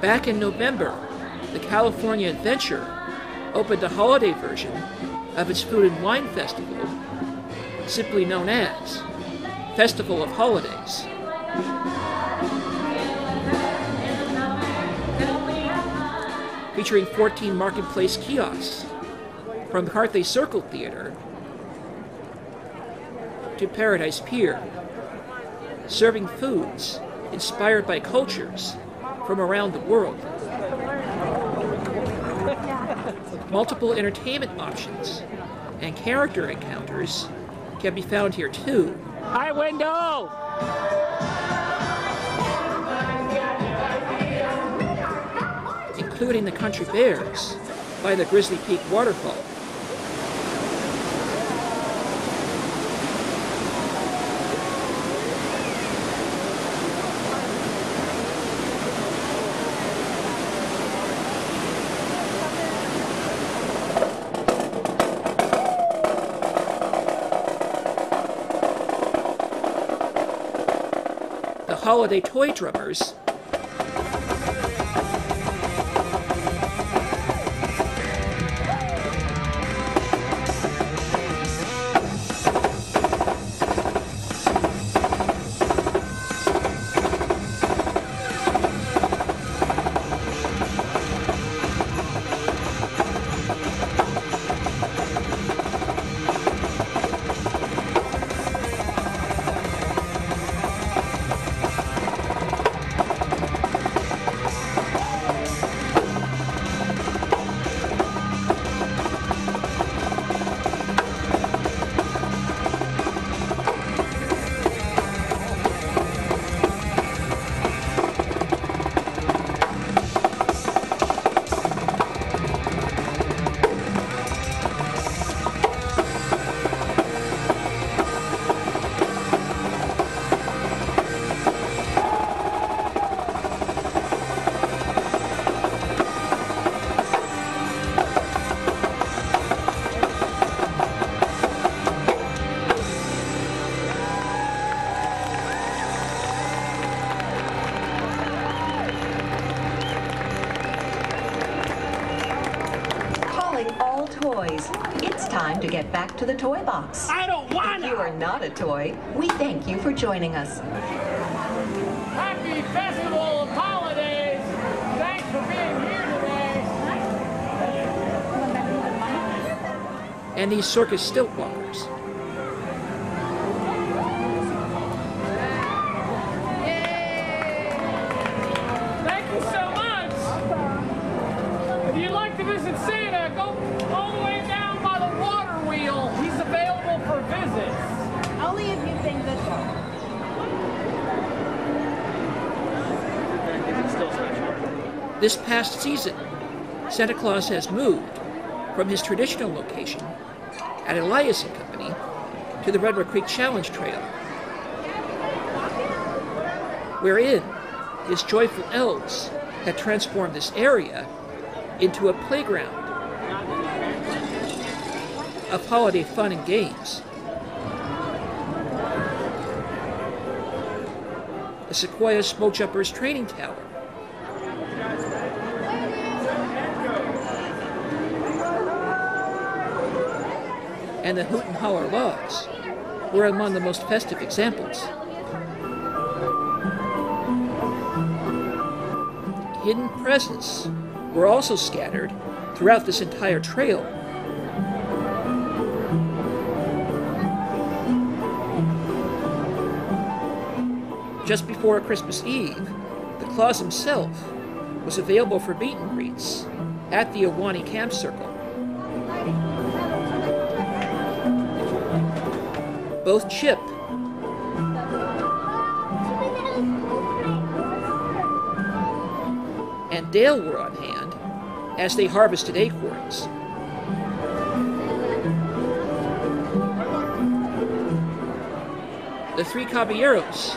Back in November, the California Adventure opened a holiday version of its food and wine festival, simply known as Festival of Holidays. Featuring 14 marketplace kiosks, from Carthay Circle Theater to Paradise Pier, serving foods inspired by cultures from around the world. Multiple entertainment options and character encounters can be found here too. Hi, Wendell! Including the Country Bears by the Grizzly Peak waterfall. The Holiday Toy Drummers, it's time to get back to the toy box. I don't wanna! If you are not a toy, we thank you for joining us. Happy Festival of Holidays! Thanks for being here today! And these circus stilt walkers. This past season, Santa Claus has moved from his traditional location at Elias and Company to the Redwood Creek Challenge Trail, wherein his joyful elves have transformed this area into a playground of holiday fun and games. The Sequoia Smokejumpers Training Tower, and the Hoot and Holler Logs were among the most festive examples. Hidden presents were also scattered throughout this entire trail. Just before Christmas Eve, the Claus himself was available for meet and greets at the Iwani Camp Circle. Both Chip and Dale were on hand as they harvested acorns. The three caballeros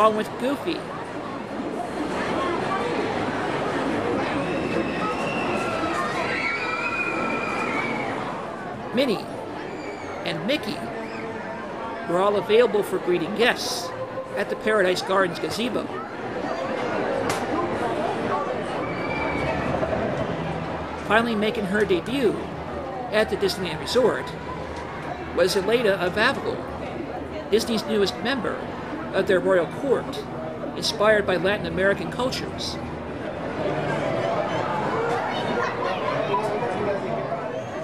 along with Goofy. Minnie and Mickey were all available for greeting guests at the Paradise Gardens gazebo. Finally making her debut at the Disneyland Resort was Elena of Avalor, Disney's newest member of their royal court, inspired by Latin American cultures.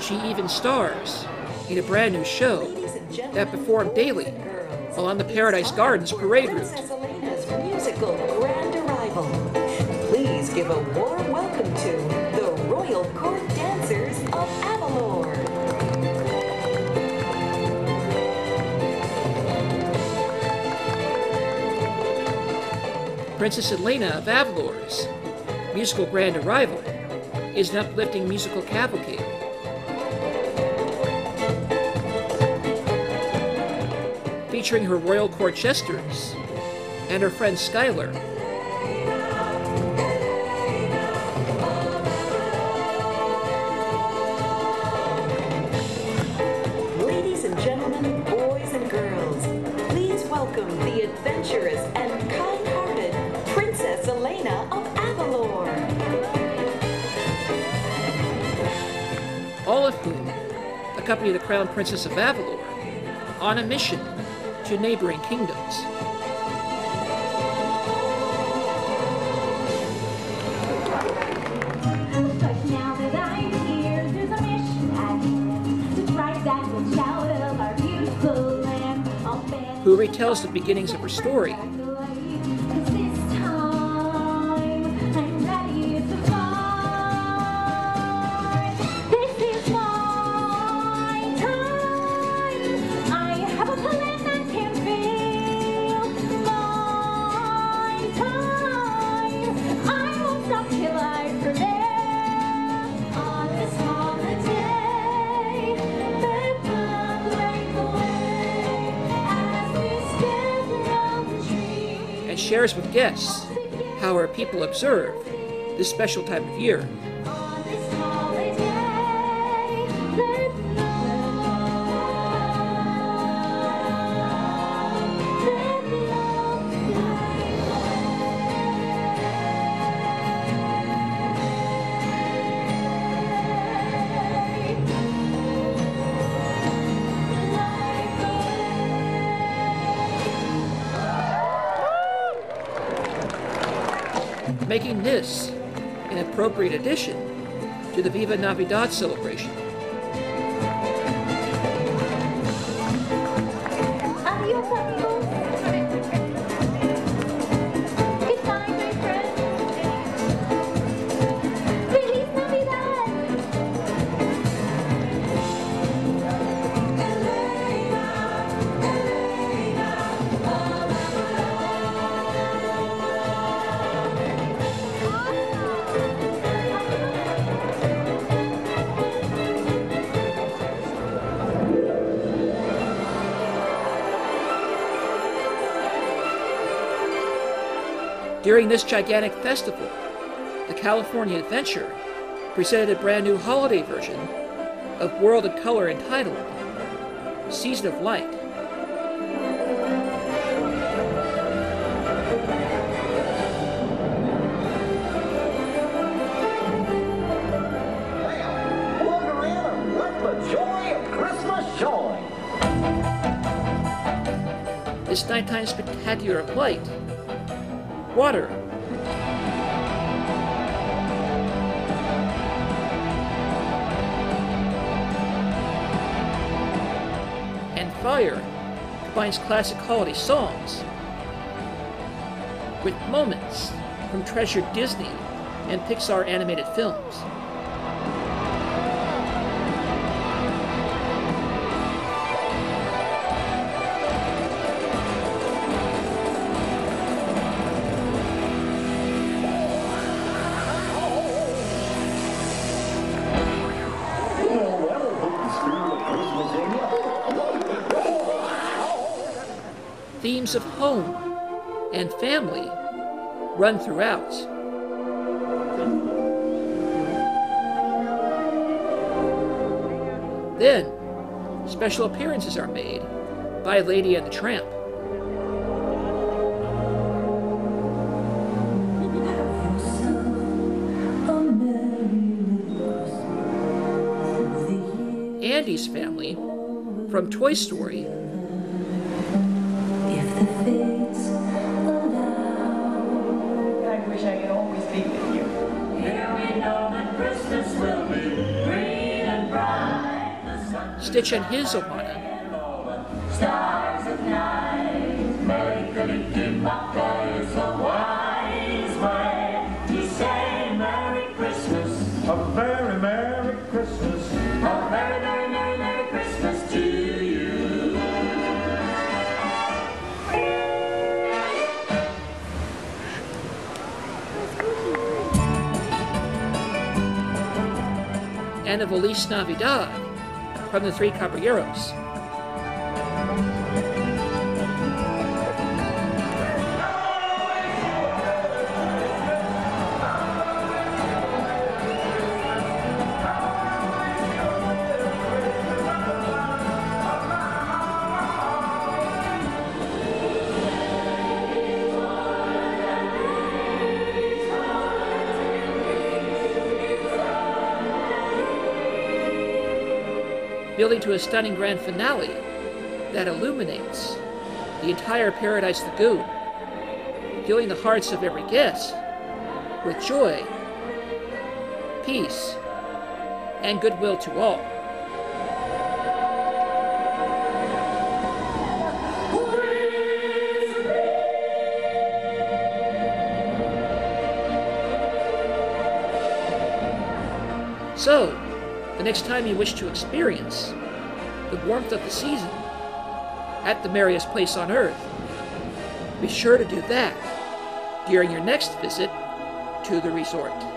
She even stars in a brand new show that performed daily along the Paradise Gardens parade route. Princess Elena's musical Grand Arrival. Please give a warm welcome to the Royal Court Dancers of Avalor. Princess Elena of Avalor's musical Grand Arrival is an uplifting musical cavalcade featuring her royal court jesters and her friend Skylar. Ladies and gentlemen, boys and girls, please welcome the adventurous and kind-hearted Princess Elena of Avalor. All of whom accompany the Crown Princess of Avalor on a mission to neighboring kingdoms. But now that I'm here, there's a mission to drive back the child of our beautiful land. Who retells the beginnings of her story, shares with guests how our people observe this special time of year. Making this an appropriate addition to the Viva Navidad celebration. Adios, amigos. Goodbye, my friends. Feliz Navidad. During this gigantic festival, the California Adventure presented a brand new holiday version of World of Color entitled Season of Light. This nighttime spectacular of light, water, and fire combines classic holiday songs with moments from treasured Disney and Pixar animated films. Themes of home and family run throughout. Then, special appearances are made by Lady and the Tramp. Andy's family from Toy Story. If the fates allow. I wish I could always be with you. Here we know that Christmas will be green and bright. Stitch and his Iwani. Stars of night. My goody dim papa is a wise way to say Merry Christmas. A very Merry Christmas. A very and of Feliz Navidad from the Three Caballeros. Building to a stunning grand finale that illuminates the entire Paradise Lagoon, filling the hearts of every guest with joy, peace, and goodwill to all. So, the next time you wish to experience the warmth of the season at the merriest place on earth, be sure to do that during your next visit to the resort.